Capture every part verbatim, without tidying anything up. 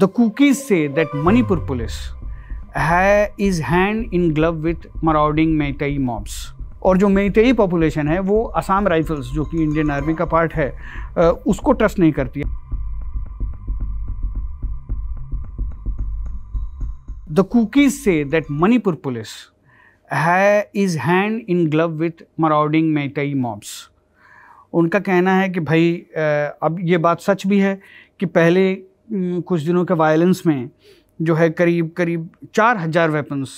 The Kukis say that Manipur police है is hand in glove with marauding Meitei mobs. और जो Meitei population है वो असम राइफल्स जो कि इंडियन आर्मी का पार्ट है उसको ट्रस्ट नहीं करती है. The Kukis say that Manipur police is hand in glove with marauding Meitei mobs. उनका कहना है कि भाई अब ये बात सच भी है कि पहले कुछ दिनों के वायलेंस में जो है करीब करीब चार हज़ार वेपन्स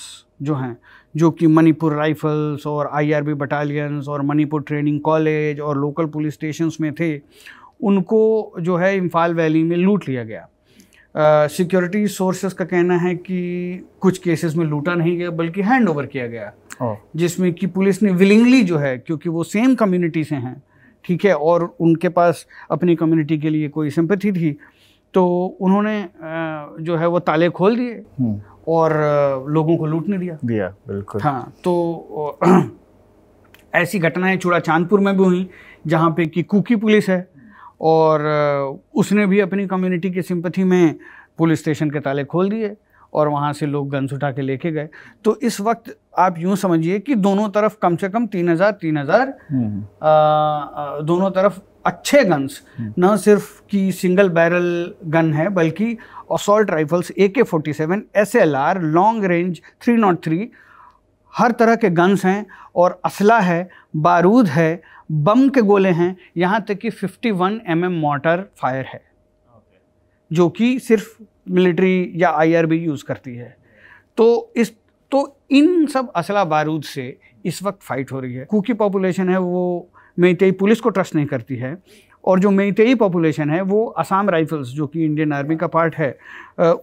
जो हैं जो कि मणिपुर राइफल्स और आई आर बी बटालियंस और मणिपुर ट्रेनिंग कॉलेज और लोकल पुलिस स्टेशंस में थे उनको जो है इम्फाल वैली में लूट लिया गया. सिक्योरिटी uh, सोर्सेस का कहना है कि कुछ केसेस में लूटा नहीं गया बल्कि हैंड ओवर किया गया oh. जिसमें कि पुलिस ने विलिंगली जो है क्योंकि वो सेम कम्युनिटी से हैं ठीक है और उनके पास अपनी कम्युनिटी के लिए कोई सिंपैथी थी तो उन्होंने जो है वो ताले खोल दिए hmm. और लोगों को लूटने दिया दिया बिल्कुल हाँ. तो ऐसी घटनाएं चूड़ा चांदपुर में भी हुई जहाँ पे कि कुकी पुलिस है और उसने भी अपनी कम्युनिटी की सिंपैथी में पुलिस स्टेशन के ताले खोल दिए और वहाँ से लोग गन्स उठा के लेके गए. तो इस वक्त आप यूँ समझिए कि दोनों तरफ कम से कम तीन हज़ार तीन हज़ार दोनों तरफ अच्छे गन्स न सिर्फ कि सिंगल बैरल गन है बल्कि assault rifles A K forty seven S L R long range three nought three हर तरह के गन्स हैं और असला है बारूद है बम के गोले हैं यहाँ तक कि fifty one M M mortar fire है जो कि सिर्फ मिलिट्री या आई आर बी यूज़ करती है. तो इस तो इन सब असला बारूद से इस वक्त फाइट हो रही है. कुकी पॉपुलेशन है वो मेइतेई पुलिस को ट्रस्ट नहीं करती है और जो मेइतेई पॉपुलेशन है वो असम राइफल्स जो कि इंडियन आर्मी का पार्ट है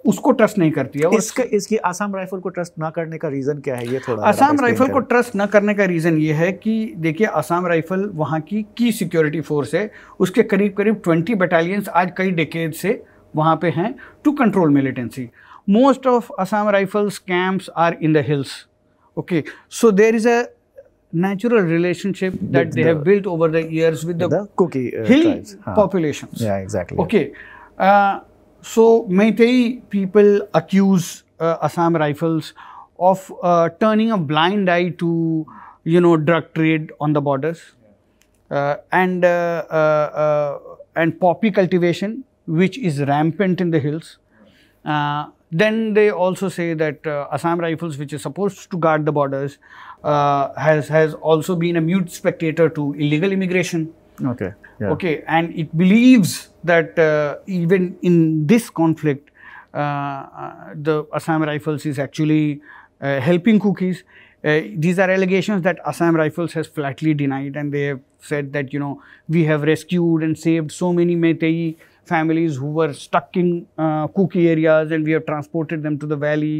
उसको ट्रस्ट नहीं करती है. और इसके इसकी असम राइफल को ट्रस्ट ना करने का रीज़न क्या है ये थोड़ा असम राइफल को ट्रस्ट ना करने का रीज़न ये है कि देखिए असम राइफल वहाँ की की सिक्योरिटी फोर्स है उसके करीब करीब ट्वेंटी बटालियंस आज कई डेकेड से वहाँ पे हैं to control militancy. Most of Assam rifles camps are in the hills okay so there is a natural relationship that with they the, have built over the years with, with the, the Kuki uh, hill tribes. populations. Yeah, exactly. Okay, uh, so Meitei people accuse uh, Assam Rifles of uh, turning a blind eye to, you know, drug trade on the borders uh, and uh, uh, uh, and poppy cultivation, which is rampant in the hills. Uh, Then they also say that uh, Assam Rifles, which is supposed to guard the borders, uh, has has also been a mute spectator to illegal immigration. Okay. Yeah. Okay, and it believes that uh, even in this conflict, uh, the Assam Rifles is actually uh, helping Kukis. Uh, these are allegations that Assam Rifles has flatly denied, and they have said that you know we have rescued and saved so many Meitei families who were stuck in uh, Kuki areas and we have transported them to the valley.